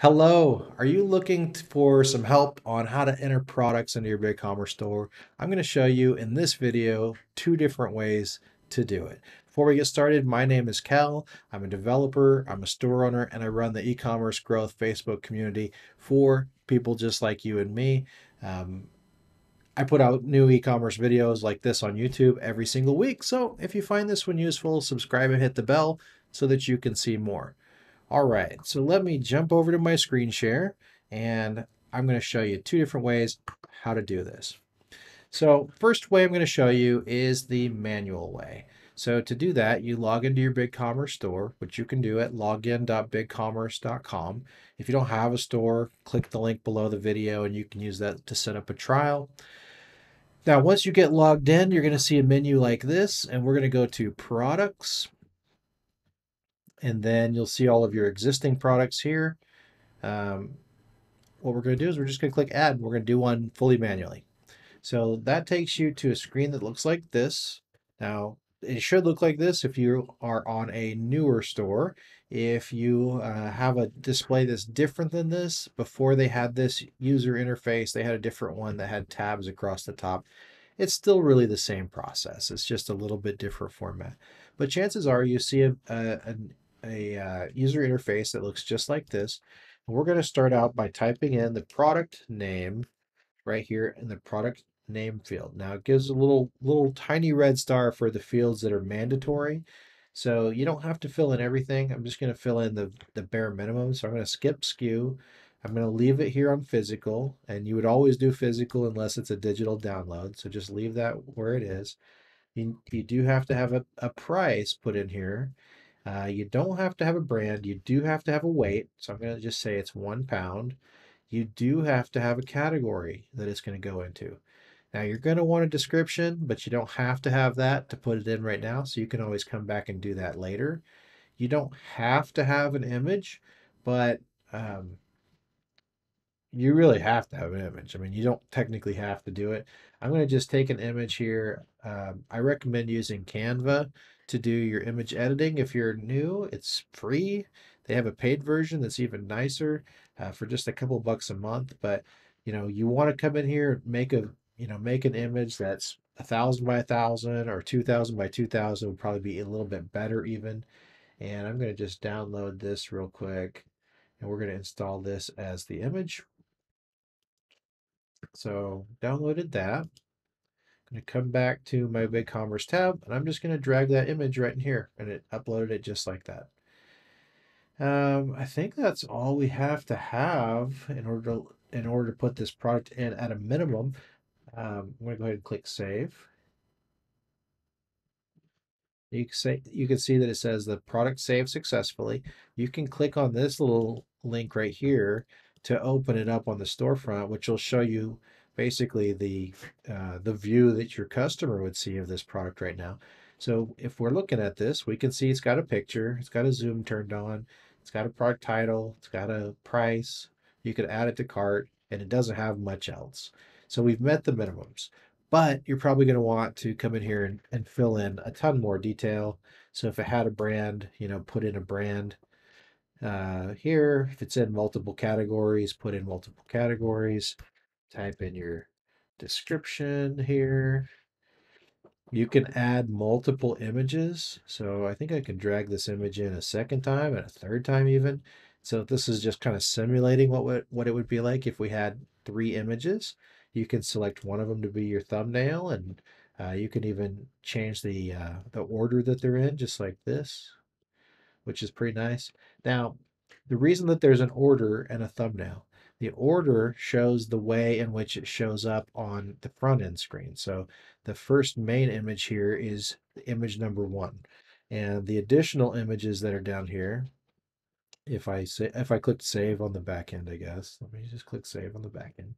Hello, are you looking for some help on how to enter products into your BigCommerce store? I'm going to show you in this video two different ways to do it. Before we get started, my name is Cal. I'm a developer, I'm a store owner, and I run the Ecommerce Growth Facebook community for people just like you and me. I put out new e-commerce videos like this on YouTube every single week. So if you find this one useful, subscribe and hit the bell so that you can see more. All right, so let me jump over to my screen share and I'm going to show you two different ways how to do this. So first way I'm going to show you is the manual way. So to do that, you log into your BigCommerce store, which you can do at login.bigcommerce.com. If you don't have a store, click the link below the video and you can use that to set up a trial. Now, once you get logged in, you're going to see a menu like this, and we're going to go to products. And then you'll see all of your existing products here. What we're going to do is we're just going to click add. And we're going to do one fully manually. So that takes you to a screen that looks like this. Now, it should look like this if you are on a newer store. If you have a display that's different than this, before they had this user interface, they had a different one that had tabs across the top. It's still really the same process. It's just a little bit different format. But chances are you see a user interface that looks just like this. And we're going to start out by typing in the product name right here in the product name field. Now it gives a little tiny red star for the fields that are mandatory. So you don't have to fill in everything. I'm just going to fill in the bare minimum. So I'm going to skip SKU. I'm going to leave it here on physical, and you would always do physical unless it's a digital download. So just leave that where it is. You do have to have a price put in here. You don't have to have a brand. You do have to have a weight. So I'm going to just say it's 1 pound. You do have to have a category that it's going to go into. Now you're going to want a description, but you don't have to have that to put it in right now. So you can always come back and do that later. You don't have to have an image, but you really have to have an image. I mean, you don't technically have to do it. I'm going to just take an image here. I recommend using Canva to do your image editing. If you're new, it's free. They have a paid version that's even nicer for just a couple bucks a month. But, you know, you want to come in here and make a, you know, make an image that's 1,000 by 1,000 or 2,000 by 2,000 would probably be a little bit better even. And I'm going to just download this real quick, and we're going to install this as the image. So downloaded that. I'm going to come back to my BigCommerce tab, and I'm just going to drag that image right in here, and it uploaded it just like that. I think that's all we have to have in order to put this product in at a minimum. I'm going to go ahead and click save. You can see that it says the product saved successfully. You can click on this little link right here to open it up on the storefront, which will show you basically the view that your customer would see of this product right now. So if we're looking at this, we can see it's got a picture, it's got a zoom turned on, it's got a product title, it's got a price. You could add it to cart, and it doesn't have much else. So we've met the minimums, but you're probably going to want to come in here and fill in a ton more detail. So if it had a brand, you know, put in a brand here. If it's in multiple categories, put in multiple categories. Type in your description here. You can add multiple images. So I think I can drag this image in a second time and a third time even. So this is just kind of simulating what it would be like if we had 3 images. You can select one of them to be your thumbnail, and you can even change the order that they're in, just like this, which is pretty nice. Now, the reason that there's an order and a thumbnail, the order shows the way in which it shows up on the front end screen. So the first main image here is image number 1, and the additional images that are down here, if I clicked save on the back end, I guess. Let me just click save on the back end.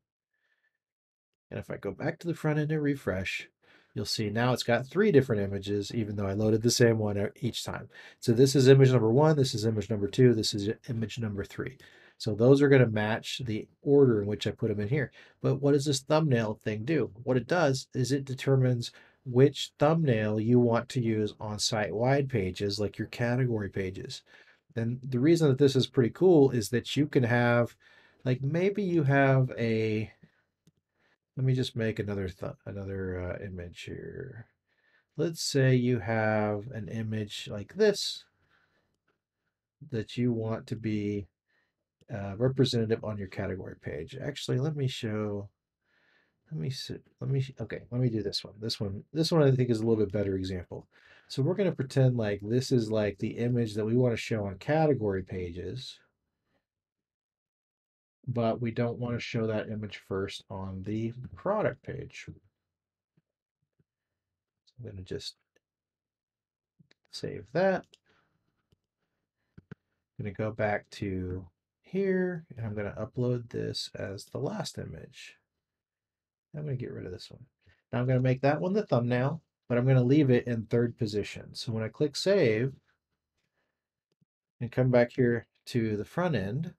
And if I go back to the front end and refresh, you'll see now it's got 3 different images, even though I loaded the same one each time. So this is image number 1, this is image number 2, this is image number 3. So those are going to match the order in which I put them in here. But what does this thumbnail thing do? What it does is it determines which thumbnail you want to use on site-wide pages, like your category pages. And the reason that this is pretty cool is that you can have, like, maybe you have a, let me just make another image here. Let's say you have an image like this that you want to be representative on your category page. Actually, let me do this one. This one I think is a little bit better example. So we're going to pretend like this is like the image that we want to show on category pages, but we don't want to show that image first on the product page. So I'm going to just save that. I'm going to go back to here and I'm going to upload this as the last image. I'm going to get rid of this one. Now I'm going to make that one the thumbnail, but I'm going to leave it in third position. So when I click save and come back here to the front end,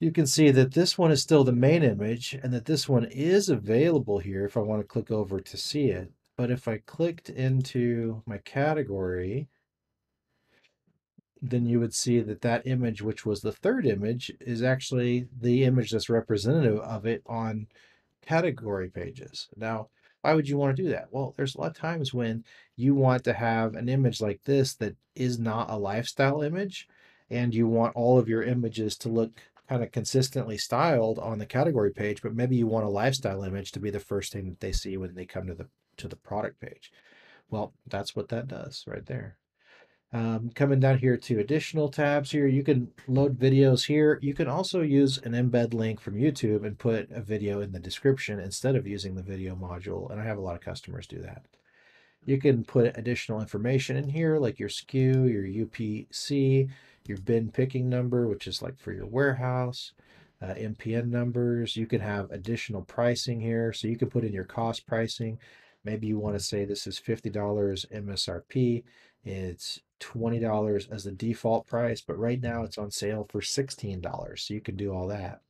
you can see that this one is still the main image and that this one is available here if I want to click over to see it. But if I clicked into my category, then you would see that that image, which was the third image, is actually the image that's representative of it on category pages. Now, why would you want to do that? Well, there's a lot of times when you want to have an image like this that is not a lifestyle image, and you want all of your images to look kind of consistently styled on the category page, but maybe you want a lifestyle image to be the first thing that they see when they come to the product page. Well, that's what that does right there. Coming down here to additional tabs here, you can load videos here. You can also use an embed link from YouTube and put a video in the description instead of using the video module. And I have a lot of customers do that. You can put additional information in here, like your SKU, your UPC, your bin picking number, which is like for your warehouse, MPN numbers. You can have additional pricing here. So you can put in your cost pricing. Maybe you want to say this is $50 MSRP. It's $20 as the default price, but right now it's on sale for $16. So you can do all that.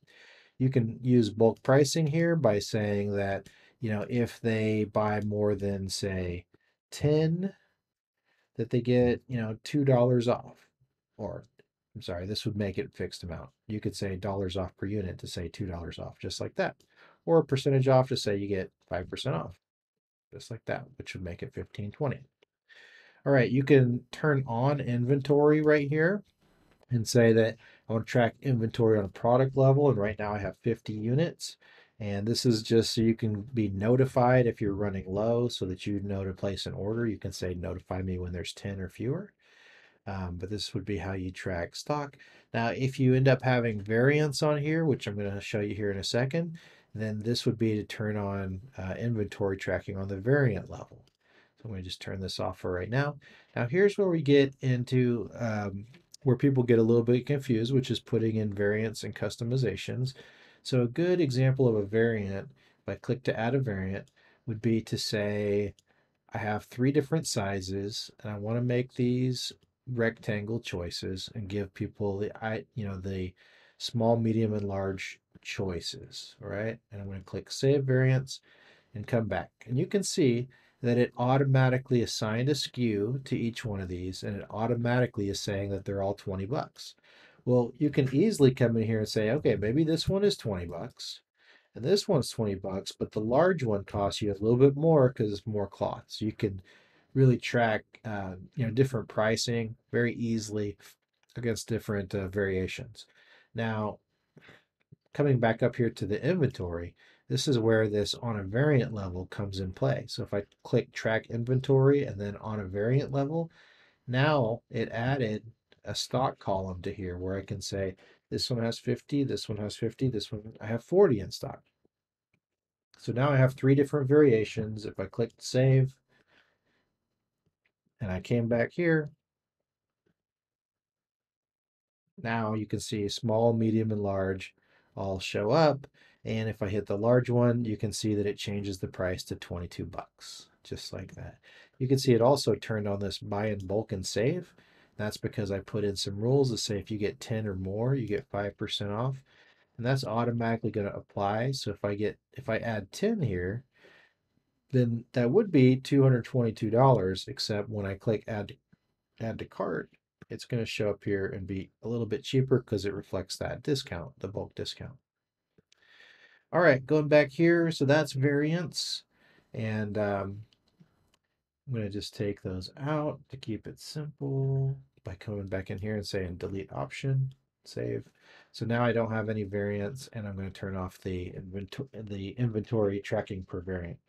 You can use bulk pricing here by saying that, you know, if they buy more than say 10, that they get, you know, $2 off, or I'm sorry, this would make it fixed amount. You could say dollars off per unit to say $2 off, just like that, or a percentage off to say you get 5% off, just like that, which would make it 15.20. All right, you can turn on inventory right here and say that I want to track inventory on a product level. And right now I have 50 units. And this is just so you can be notified if you're running low so that you know to place an order. You can say notify me when there's 10 or fewer. But this would be how you track stock. Now, if you end up having variance on here, which I'm going to show you here in a second, then this would be to turn on inventory tracking on the variant level. So I'm going to just turn this off for right now. Now here's where we get into where people get a little bit confused, which is putting in variants and customizations. So a good example of a variant, if I click to add a variant, would be to say, I have 3 different sizes and I want to make these rectangle choices and give people the, you know, the small, medium, and large choices. All right. And I'm going to click save variants and come back. And you can see that it automatically assigned a SKU to each one of these, and it automatically is saying that they're all 20 bucks. Well, you can easily come in here and say, okay, maybe this one is 20 bucks, and this one's 20 bucks, but the large one costs you a little bit more because it's more cloth. So you can really track, you know, different pricing very easily against different variations. Now, coming back up here to the inventory, this is where this on a variant level comes in play. So if I click track inventory and then on a variant level, now it added a stock column to here where I can say, this one has 50, this one has 50, this one, I have 40 in stock. So now I have 3 different variations. If I clicked save and I came back here, now you can see small, medium, and large all show up. And if I hit the large one, you can see that it changes the price to 22 bucks, just like that. You can see it also turned on this buy in bulk and save. That's because I put in some rules that say if you get 10 or more, you get 5% off, and that's automatically going to apply. So if I add 10 here, then that would be $222, except when I click add to cart, it's going to show up here and be a little bit cheaper because it reflects that discount, the bulk discount. All right, going back here, so that's variance, and I'm going to just take those out to keep it simple by coming back in here and saying delete option, save. So now I don't have any variance, and I'm going to turn off the inventory tracking per variant.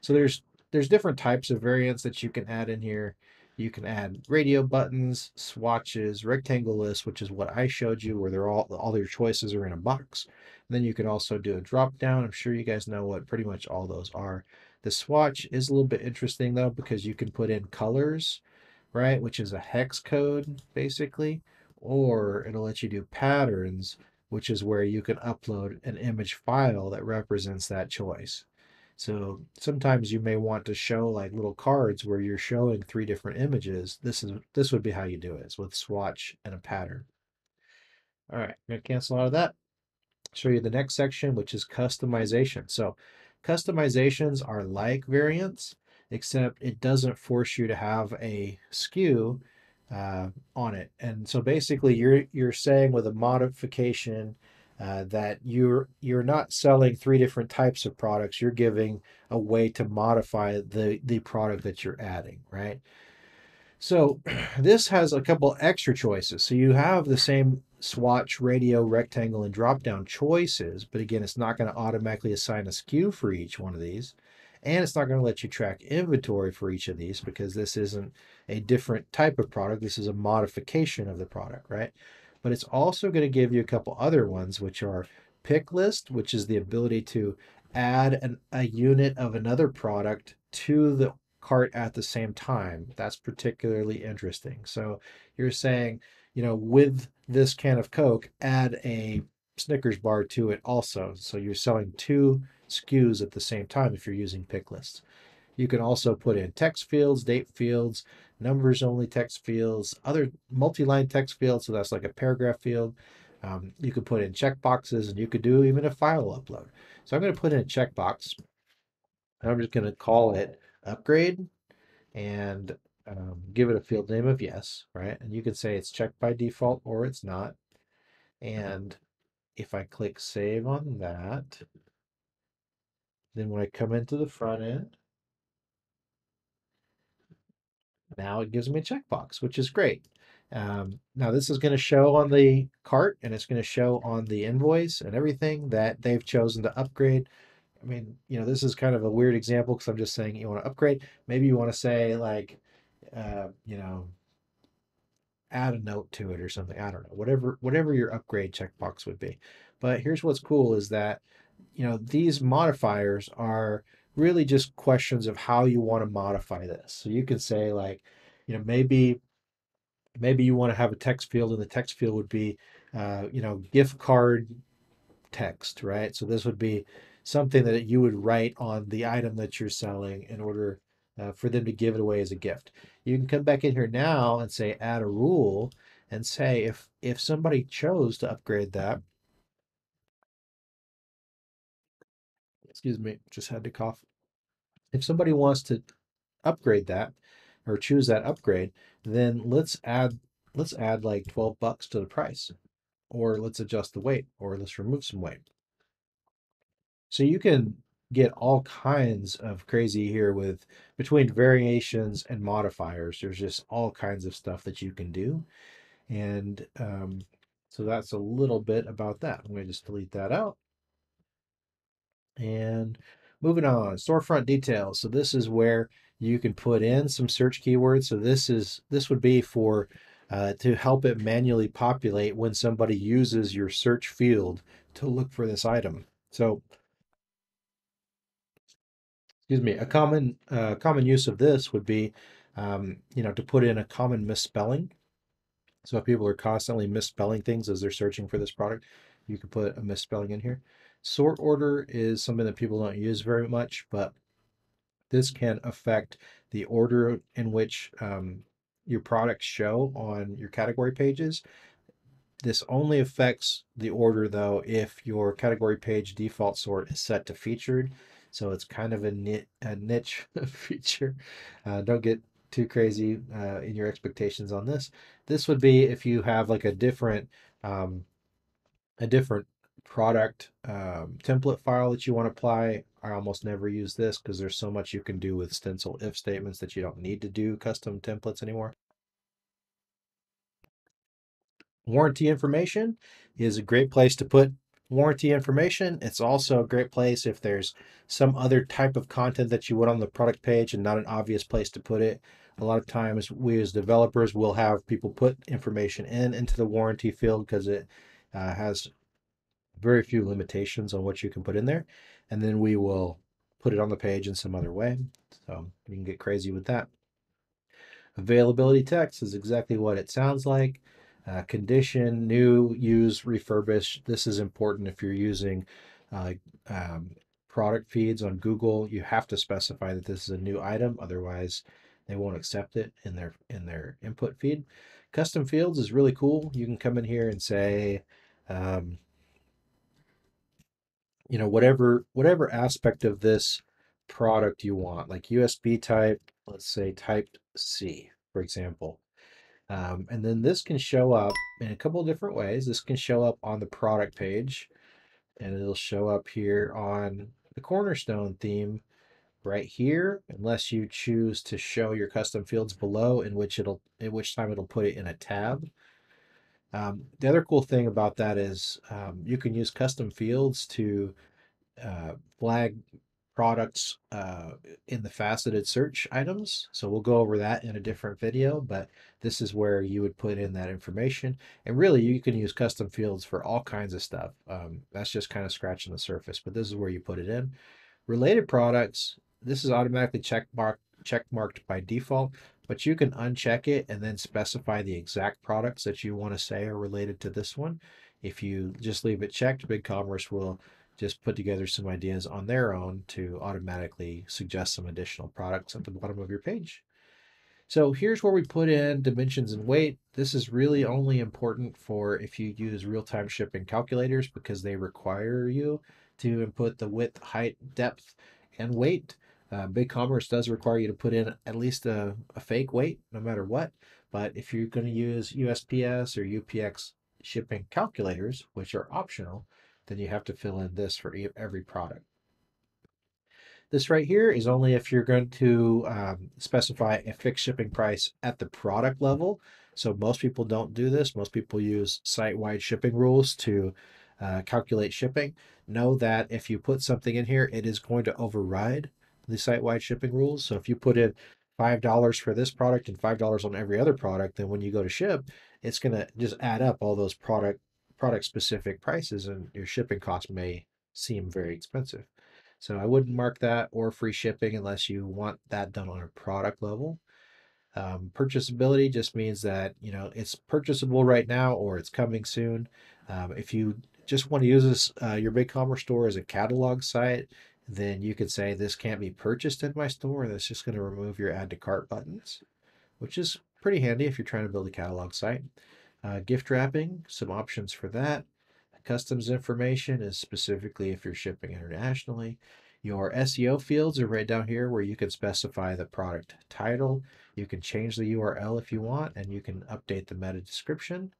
So there's different types of variants that you can add in here. You can add radio buttons, swatches, rectangle lists, which is what I showed you, where they're all your choices are in a box. And then you can also do a drop down. I'm sure you guys know what pretty much all those are. The swatch is a little bit interesting though, because you can put in colors, right? Which is a hex code basically, or it'll let you do patterns, which is where you can upload an image file that represents that choice. So sometimes you may want to show like little cards where you're showing three different images. This would be how you do it. It's with swatch and a pattern. All right, I'm going to cancel out of that. Show you the next section, which is customization. So customizations are like variants, except it doesn't force you to have a SKU on it. And so basically you're saying with a modification that you're not selling three different types of products. You're giving a way to modify the product that you're adding, right? So this has a couple extra choices. So you have the same swatch, radio, rectangle, and drop-down choices, but again, it's not going to automatically assign a SKU for each one of these, and it's not going to let you track inventory for each of these because this isn't a different type of product. This is a modification of the product, right? But it's also going to give you a couple other ones, which are pick list, which is the ability to add a unit of another product to the cart at the same time. That's particularly interesting. So you're saying, you know, with this can of Coke, add a Snickers bar to it also. So you're selling two SKUs at the same time if you're using pick lists. You can also put in text fields, date fields, numbers only text fields, other multi-line text fields, so that's like a paragraph field. You could put in checkboxes, and you could do even a file upload. So I'm going to put in a checkbox, and I'm just going to call it upgrade and give it a field name of yes, right? And you can say it's checked by default or it's not. And if I click save on that, then when I come into the front end, now it gives me a checkbox, which is great. Now this is going to show on the cart, and it's going to show on the invoice and everything that they've chosen to upgrade. I mean, you know, this is kind of a weird example because I'm just saying you want to upgrade. Maybe you want to say like, you know, add a note to it or something. I don't know, whatever your upgrade checkbox would be. But here's what's cool is that, you know, these modifiers are really just questions of how you want to modify this. So you can say like, you know, maybe you want to have a text field, and the text field would be, you know, gift card text, right? So this would be something that you would write on the item that you're selling in order for them to give it away as a gift. You can come back in here now and say add a rule, and say if somebody chose to upgrade that, excuse me, just had to cough. If somebody wants to upgrade that or choose that upgrade, then let's add like $12 to the price, or let's adjust the weight, or let's remove some weight. So you can get all kinds of crazy here with between variations and modifiers. There's just all kinds of stuff that you can do. And so that's a little bit about that. I'm going to just delete that out. And moving on, storefront details. So this is where you can put in some search keywords. So this would be for to help it manually populate when somebody uses your search field to look for this item. So, excuse me, a common use of this would be, you know, to put in a common misspelling. So if people are constantly misspelling things as they're searching for this product, you can put a misspelling in here. Sort order is something that people don't use very much, but this can affect the order in which your products show on your category pages. This only affects the order though if your category page default sort is set to featured. So it's kind of a niche feature. Don't get too crazy in your expectations on this. This would be if you have like a different product template file that you want to apply. I almost never use this because there's so much you can do with Stencil if statements that you don't need to do custom templates anymore. Warranty information is a great place to put warranty information. It's also a great place if there's some other type of content that you want on the product page and not an obvious place to put it. A lot of times we as developers will have people put information into the warranty field because it has very few limitations on what you can put in there, and then we will put it on the page in some other way. So you can get crazy with that. Availability text is exactly what it sounds like. Condition, new, use, refurbish. This is important if you're using product feeds on Google. You have to specify that this is a new item, otherwise they won't accept it in their input feed. Custom fields is really cool. You can come in here and say, you know, whatever aspect of this product you want, like USB type, let's say typed C, for example. And then this can show up in a couple of different ways. This can show up on the product page, and it'll show up here on the Cornerstone theme right here, unless you choose to show your custom fields below, in which it'll put it in a tab. The other cool thing about that is you can use custom fields to flag products in the faceted search items. So we'll go over that in a different video, but this is where you would put in that information. And really you can use custom fields for all kinds of stuff. That's just kind of scratching the surface, but this is where you put it in. Related products, this is automatically checkmarked by default, but you can uncheck it and then specify the exact products that you want to say are related to this one. If you just leave it checked, BigCommerce will just put together some ideas on their own to automatically suggest some additional products at the bottom of your page. So here's where we put in dimensions and weight. This is really only important for if you use real-time shipping calculators, because they require you to input the width, height, depth, and weight. BigCommerce does require you to put in at least a fake weight, no matter what. But if you're going to use USPS or UPX shipping calculators, which are optional, then you have to fill in this for every product. This right here is only if you're going to specify a fixed shipping price at the product level. So most people don't do this. Most people use site-wide shipping rules to calculate shipping. Know that if you put something in here, it is going to override the site-wide shipping rules. So if you put in $5 for this product and $5 on every other product, then when you go to ship, it's going to just add up all those product specific prices, and your shipping costs may seem very expensive. So I wouldn't mark that or free shipping unless you want that done on a product level. Purchasability just means that, you know, it's purchasable right now or it's coming soon. If you just want to use this, your BigCommerce store as a catalog site, then you could say this can't be purchased in my store, and that's just going to remove your add to cart buttons, which is pretty handy if you're trying to build a catalog site. Gift wrapping, some options for that. Customs information is specifically if you're shipping internationally. Your SEO fields are right down here where you can specify the product title. You can change the URL if you want, and you can update the meta description.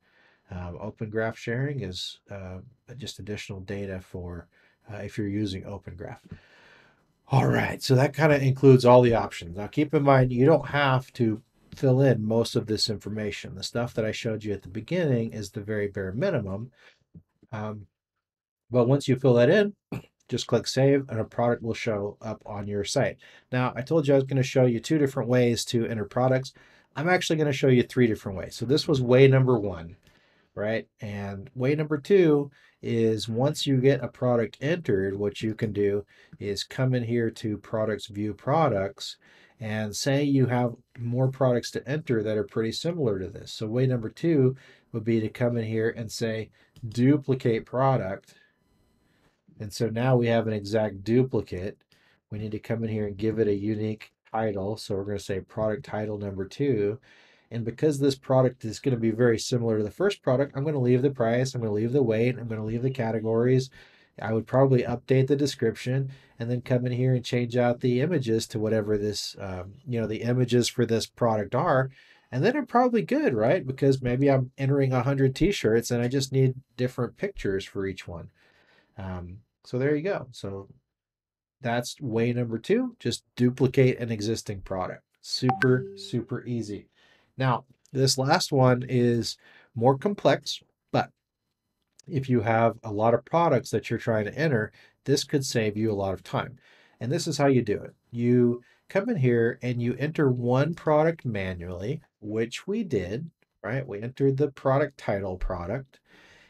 Open Graph sharing is just additional data for if you're using Open Graph. All right, so that kind of includes all the options. Now keep in mind, you don't have to fill in most of this information. The stuff that I showed you at the beginning is the very bare minimum. But once you fill that in, just click save and a product will show up on your site. Now, I told you I was going to show you two different ways to enter products. I'm actually going to show you three different ways. So this was way number one, right? And way number two is once you get a product entered, what you can do is come in here to products, view products, and say you have more products to enter that are pretty similar to this. So way number two would be to come in here and say duplicate product. And so now we have an exact duplicate. We need to come in here and give it a unique title. So we're going to say product title number two. And because this product is going to be very similar to the first product, I'm going to leave the price, I'm going to leave the weight, I'm going to leave the categories, I would probably update the description and then come in here and change out the images to whatever this, you know, the images for this product are. And then I'm probably good, right? Because maybe I'm entering 100 t-shirts and I just need different pictures for each one. So there you go. So that's way number two, just duplicate an existing product. Super, super easy. Now, this last one is more complex, but if you have a lot of products that you're trying to enter, this could save you a lot of time. And this is how you do it. You come in here and you enter one product manually, which we did, right? We entered the product title product,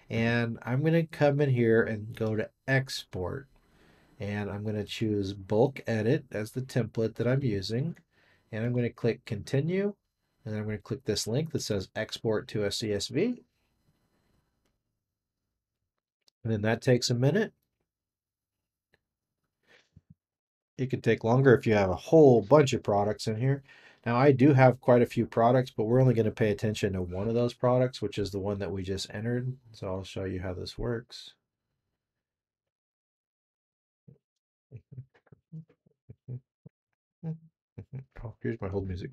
and I'm going to come in here and go to export, and I'm going to choose bulk edit as the template that I'm using, and I'm going to click continue, and then I'm going to click this link that says export to a CSV, and then that takes a minute. It could take longer if you have a whole bunch of products in here. Now, I do have quite a few products, but we're only going to pay attention to one of those products, which is the one that we just entered. So I'll show you how this works. Oh, here's my hold music.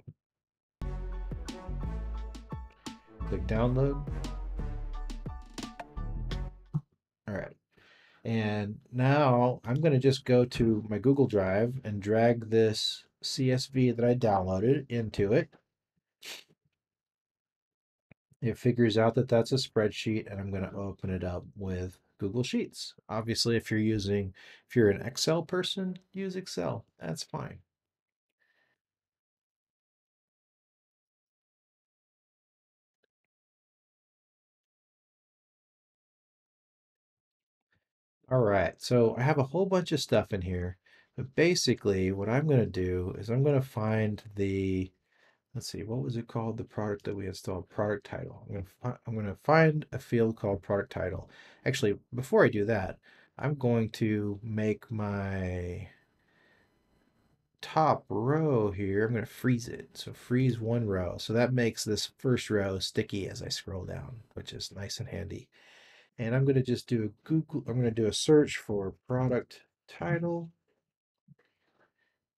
Click download. All right. And now I'm going to just go to my Google Drive and drag this CSV that I downloaded into it. It figures out that that's a spreadsheet, and I'm going to open it up with Google Sheets. Obviously, if you're an Excel person, use Excel. That's fine. All right, so I have a whole bunch of stuff in here, but basically what I'm going to do is I'm going to find the, let's see, what was it called? The product that we installed, product title. I'm going to find a field called product title. Actually, before I do that, I'm going to make my top row here. I'm going to freeze it. So freeze one row. So that makes this first row sticky as I scroll down, which is nice and handy. And I'm going to just do a Google, I'm going to do a search for product title.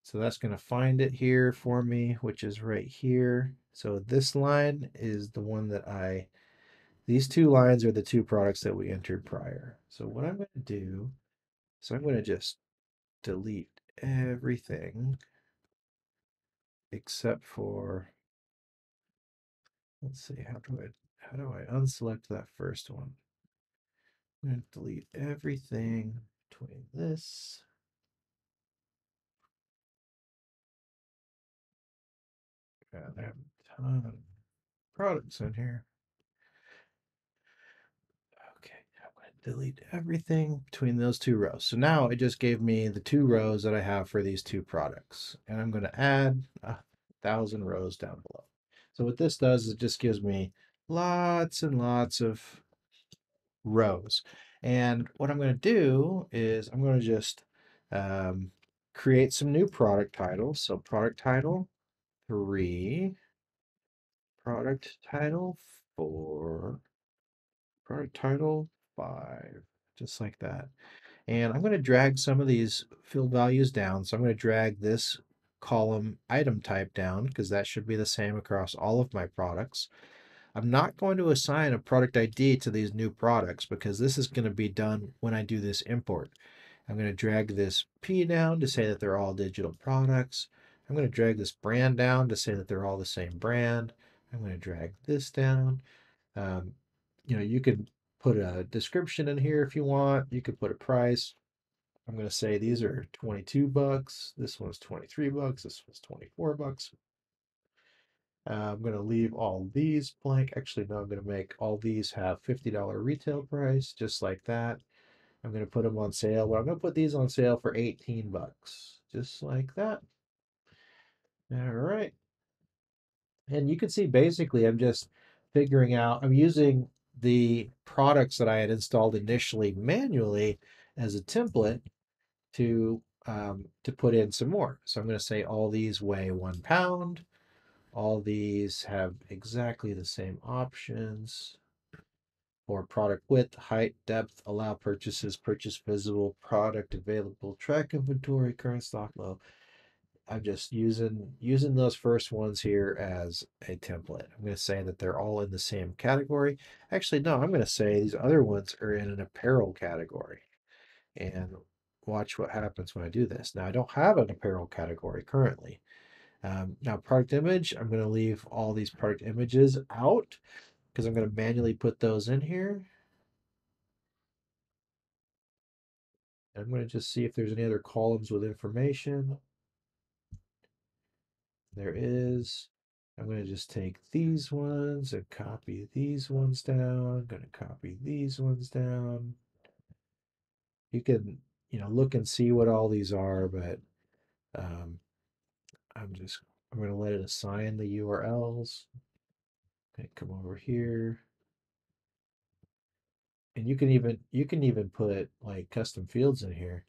So that's going to find it here for me, which is right here. So this line is the one that these two lines are the two products that we entered prior. So what I'm going to do is I'm going to just delete everything except for, let's see, how do I unselect that first one? I'm going to delete everything between this. Yeah, I have a ton of products in here. Okay, I'm going to delete everything between those two rows. So now it just gave me the two rows that I have for these two products. And I'm going to add 1,000 rows down below. So what this does is it just gives me lots and lots of rows. And what I'm going to do is I'm going to just create some new product titles. So product title 3, product title 4, product title 5, just like that. And I'm going to drag some of these field values down. So I'm going to drag this column item type down because that should be the same across all of my products. I'm not going to assign a product ID to these new products because this is going to be done when I do this import. I'm going to drag this P down to say that they're all digital products. I'm going to drag this brand down to say that they're all the same brand. I'm going to drag this down. You know, you could put a description in here if you want. You could put a price. I'm going to say these are 22 bucks. This one's 23 bucks. This one's 24 bucks. I'm going to leave all these blank. Actually, no, I'm going to make all these have $50 retail price, just like that. I'm going to put them on sale. Well, I'm going to put these on sale for 18 bucks, just like that. All right. And you can see basically I'm just figuring out, I'm using the products that I had installed initially manually as a template to put in some more. So I'm going to say all these weigh 1 pound. All these have exactly the same options. or product width, height, depth, allow purchases, purchase visible, product available, track inventory, current stock low. I'm just using those first ones here as a template. I'm going to say that they're all in the same category. Actually, no, I'm going to say these other ones are in an apparel category. And watch what happens when I do this. Now, I don't have an apparel category currently. Now, product image, I'm going to leave all these product images out because I'm going to manually put those in here. I'm going to just see if there's any other columns with information. There is. I'm going to just take these ones and copy these ones down. I'm going to copy these ones down. You can, you know, look and see what all these are, but I'm going to let it assign the URLs. Okay, come over here. And you can even put like custom fields in here,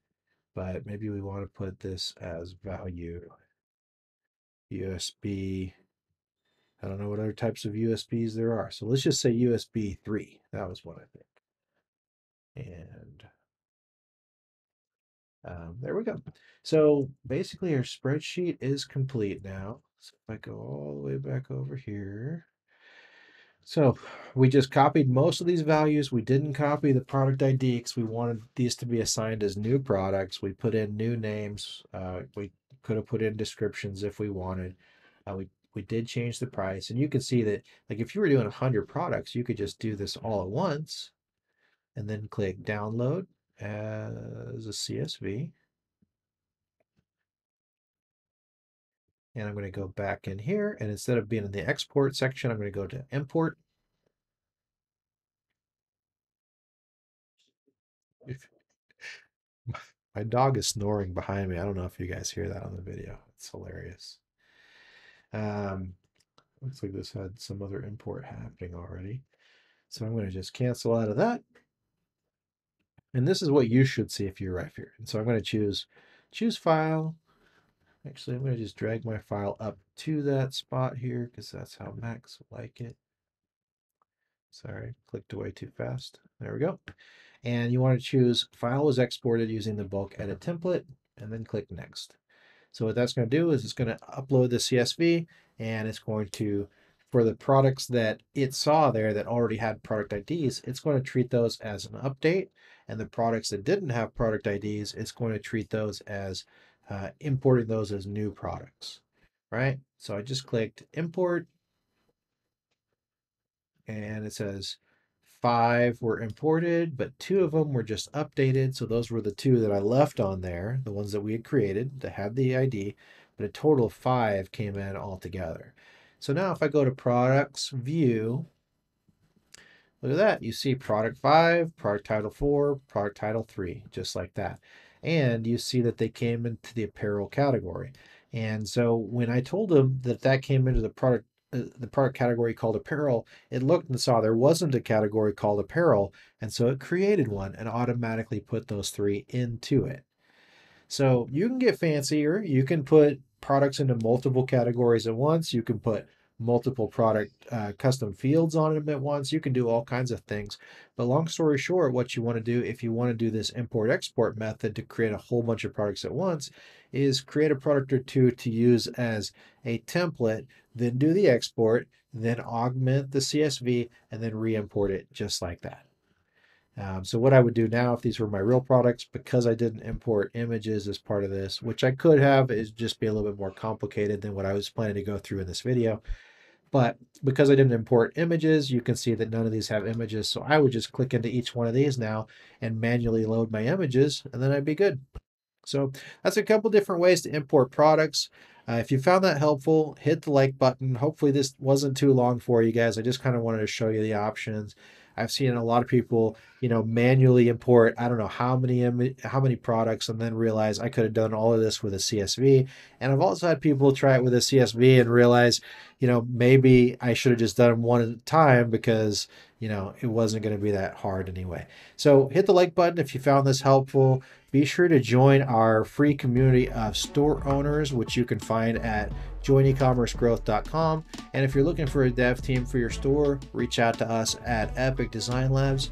but maybe we want to put this as value. USB, I don't know what other types of USBs there are. So let's just say USB 3. That was one, I think. And there we go. So basically our spreadsheet is complete now. So if I go all the way back over here. So we just copied most of these values. We didn't copy the product ID because we wanted these to be assigned as new products. We put in new names. We could have put in descriptions if we wanted. We did change the price, and you can see that, like, if you were doing 100 products, you could just do this all at once and then click download as a CSV. And I'm going to go back in here, and instead of being in the export section, I'm going to go to import. My dog is snoring behind me. I don't know if you guys hear that on the video. It's hilarious. Looks like this had some other import happening already. So I'm going to just cancel out of that. And this is what you should see if you're right here. And so I'm going to choose file. Actually, I'm going to just drag my file up to that spot here because that's how Macs like it. Sorry, clicked away too fast. There we go. And you want to choose file was exported using the bulk edit template, and then click next. So what that's going to do is it's going to upload the CSV, and it's going to, for the products that it saw there that already had product IDs, it's going to treat those as an update. And the products that didn't have product IDs, it's going to treat those as importing those as new products, right? So I just clicked import, and it says 5 were imported, but 2 of them were just updated. So those were the 2 that I left on there, the ones that we had created that had the ID, but a total of 5 came in altogether. So now if I go to products view, look at that. You see product 5, product title 4, product title 3, just like that. And you see that they came into the apparel category. And so when I told them that that came into the product category called apparel, it looked and saw there wasn't a category called apparel, and so it created one and automatically put those 3 into it. So you can get fancier. You can put products into multiple categories at once. You can put multiple product custom fields on them at once. You can do all kinds of things. But long story short, what you want to do if you want to do this import-export method to create a whole bunch of products at once is create a product or 2 to use as a template, then do the export, then augment the CSV, and then re-import it just like that. So what I would do now if these were my real products, because I didn't import images as part of this, which I could have, is just be a little bit more complicated than what I was planning to go through in this video. But because I didn't import images, you can see that none of these have images. So I would just click into each one of these now and manually load my images, and then I'd be good. So that's a couple different ways to import products. If you found that helpful, hit the like button. Hopefully this wasn't too long for you guys. I just kind of wanted to show you the options. I've seen a lot of people, you know, manually import, I don't know how many products, and then realize I could have done all of this with a CSV. And I've also had people try it with a CSV and realize, you know, maybe I should have just done them one at a time because, you know, it wasn't going to be that hard anyway. So hit the like button if you found this helpful. Be sure to join our free community of store owners, which you can find at joinecommercegrowth.com. And if you're looking for a dev team for your store, reach out to us at Epic Design Labs.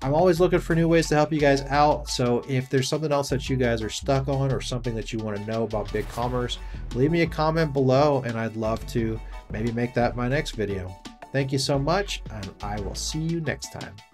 I'm always looking for new ways to help you guys out. So if there's something else that you guys are stuck on or something that you want to know about BigCommerce, leave me a comment below and I'd love to maybe make that my next video. Thank you so much, and I will see you next time.